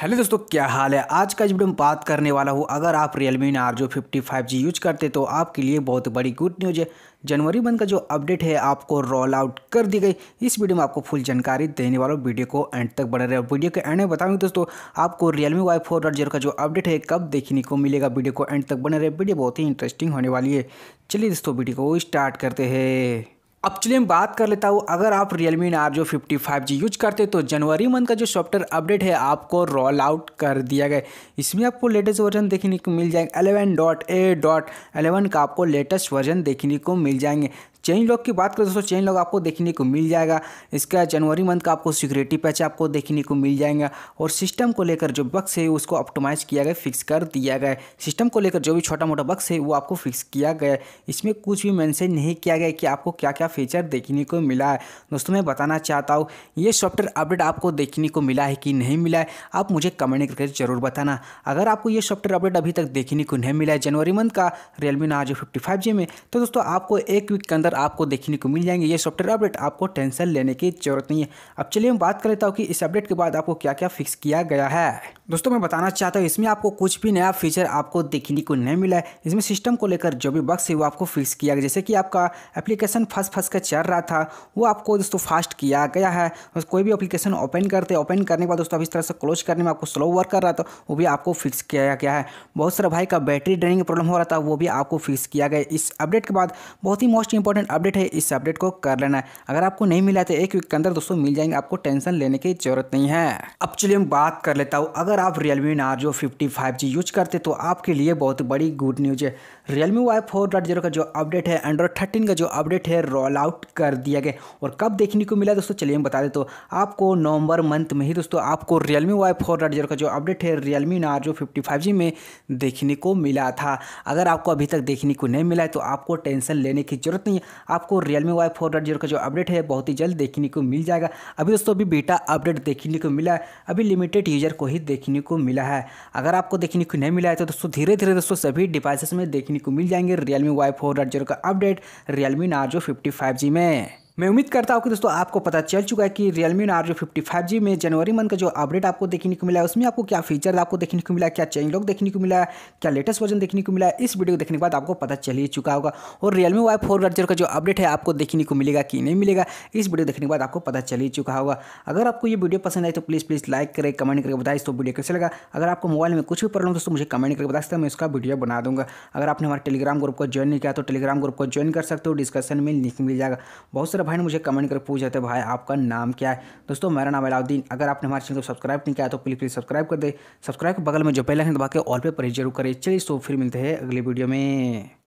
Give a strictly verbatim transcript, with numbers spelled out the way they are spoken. Hello दोस्तों, क्या हाल है। आज का इस वीडियो में बात करने वाला हूँ, अगर आप Realme Narzo fifty five G use करते तो आपके लिए बहुत बड़ी गुड न्यूज़ है। जनवरी मंथ का जो अपडेट है आपको रोल आउट कर दी गई। इस वीडियो में आपको फुल जानकारी देने वाला, वीडियो को एंड तक बने रहे। वीडियो के एंड में बताऊंगी दोस्तों आपको Realme U I फोर का जो अपडेट है कब देखने को मिलेगा। वीडियो को एंड तक बने रहे, वीडियो बहुत ही इंटरेस्टिंग होने वाली है। चलिए दोस्तों वीडियो को स्टार्ट करते हैं। अब चलिए मैं बात कर लेता हूँ, अगर आप Realme Narzo fifty five G use करते तो जनवरी मंथ का जो सॉफ्टवेयर अपडेट है आपको रोल आउट कर दिया गया। इसमें आपको लेटेस्ट वर्जन देखने को मिल जाएंगे, eleven point eight point eleven का आपको लेटेस्ट वर्जन देखने को मिल जाएंगे। चेंज लॉग की बात करें दोस्तों, चेंज लॉग आपको देखने को मिल जाएगा। इसका जनवरी मंथ का आपको सिक्योरिटी पैच आपको देखने को मिल जाएगा, और सिस्टम को लेकर जो बग्स है उसको ऑप्टिमाइज किया गया, फिक्स कर दिया गया। सिस्टम को लेकर जो भी छोटा मोटा बग्स है वो आपको फिक्स किया गया। इसमें कुछ भी मेंशन नहीं किया गया कि आपको क्या क्या फीचर देखने को मिला है। दोस्तों मैं बताना चाहता हूँ ये सॉफ्टवेयर अपडेट आपको देखने को मिला है कि नहीं मिला है, आप मुझे कमेंट करके जरूर बताना। अगर आपको ये सॉफ्टवेयर अपडेट अभी तक देखने को नहीं मिला है जनवरी मंथ का Realme Narzo fifty five G में, तो दोस्तों आपको एक वीक के अंदर आपको देखने को मिल जाएंगे ये सॉफ्टवेयर अपडेट। आपको टेंशन लेने की जरूरत नहीं है। अब चलिए मैं बात कर लेता हूँ कि इस अपडेट के बाद आपको क्या क्या फिक्स किया गया है। दोस्तों मैं बताना चाहता हूँ इसमें आपको कुछ भी नया फीचर आपको देखने को नहीं मिला है। इसमें सिस्टम को लेकर जो भी बग्स है वो आपको फिक्स किया गया। जैसे कि आपका एप्लीकेशन फंस फंस कर चल रहा था वो आपको दोस्तों फास्ट किया गया है। कोई भी एप्लीकेशन ओपन करते ओपन करने के बाद दोस्तों आप इस तरह से क्लोज करने में आपको स्लो वर्क कर रहा था, वो भी आपको फिक्स किया गया है। बहुत सारा भाई का बैटरी ड्रेनिंग प्रॉब्लम हो रहा था, वो भी आपको फिक्स किया गया। इस अपडेट के बाद बहुत ही मोस्ट इंपॉर्टेंट अपडेट है, इस अपडेट को कर लेना है। अगर आपको नहीं मिला तो एक वीक के अंदर दोस्तों मिल जाएंगे, आपको टेंशन लेने की जरूरत नहीं है। अब चलिए मैं बात कर लेता हूँ, अगर आप Realme Narzo fifty five G use करते तो आपके लिए बहुत बड़ी गुड न्यूज़ है। Realme U I फोर का जो अपडेट है, Android थर्टीन का जो अपडेट है रोल आउट कर दिया गया। और कब देखने को मिला दोस्तों, चलिए हम बता दें तो आपको नवंबर मंथ में ही दोस्तों आपको Realme U I फोर का जो अपडेट है Realme Narzo fifty five G में देखने को मिला था। अगर आपको अभी तक देखने को नहीं मिला है तो आपको टेंशन लेने की जरूरत नहीं है। आपको Realme U I फोर का जो अपडेट है बहुत ही जल्द देखने को मिल जाएगा। अभी दोस्तों अभी बीटा अपडेट देखने को मिला है, अभी लिमिटेड यूजर को ही देखने को मिला है। अगर आपको देखने को नहीं मिला है तो दोस्तों धीरे धीरे दोस्तों सभी डिवाइसेस में देखने को मिल जाएंगे Realme U I फोर का update Realme Narzo fifty five G में। मैं उम्मीद करता हूँ कि दोस्तों आपको पता चल चुका है कि Realme Narzo fifty five G में जनवरी मंथ का जो अपडेट आपको देखने को मिला है उसमें आपको क्या फीचर आपको देखने को मिला, क्या चेंज लॉग देखने को मिला, क्या लेटेस्ट वर्जन देखने को मिला है। इस वीडियो को देखने के बाद आपको पता चल ही चुका होगा। और Realme U I फोर का जो अपडेट है आपको देखने को मिलेगा कि नहीं मिलेगा, इस वीडियो देखने के बाद आपको पता चल ही चुका होगा। अगर आपको ये वीडियो पसंद आई तो प्लीज़ प्लीज़ लाइक करें, कमेंट करके बताएं तो वीडियो कैसे लगा। अगर आपको मोबाइल में कुछ भी प्रॉब्लम दोस्तों मुझे कमेंट करके बता सकते हैं, मैं उसका वीडियो बना दूंगा। अगर आपने हमारे टेलीग्राम ग्रुप को ज्वाइन नहीं किया तो टेलीग्राम ग्रुप को ज्वाइन कर सकते हो, डिस्कशन में लिंक मिल जाएगा। बहुत सारे भाई ने मुझे कमेंट कर पूछ जाते भाई आपका नाम क्या है। दोस्तों मेरा नाम अलाउद्दीन। अगर आपने हमारे चैनल को सब्सक्राइब नहीं किया तो प्लीज प्लीज सब्सक्राइब कर दे। सब्सक्राइब के बगल में जो बेल आइकन दबा के ऑल पे प्रेस जरूर करें। चलिए तो फिर मिलते हैं अगले वीडियो में।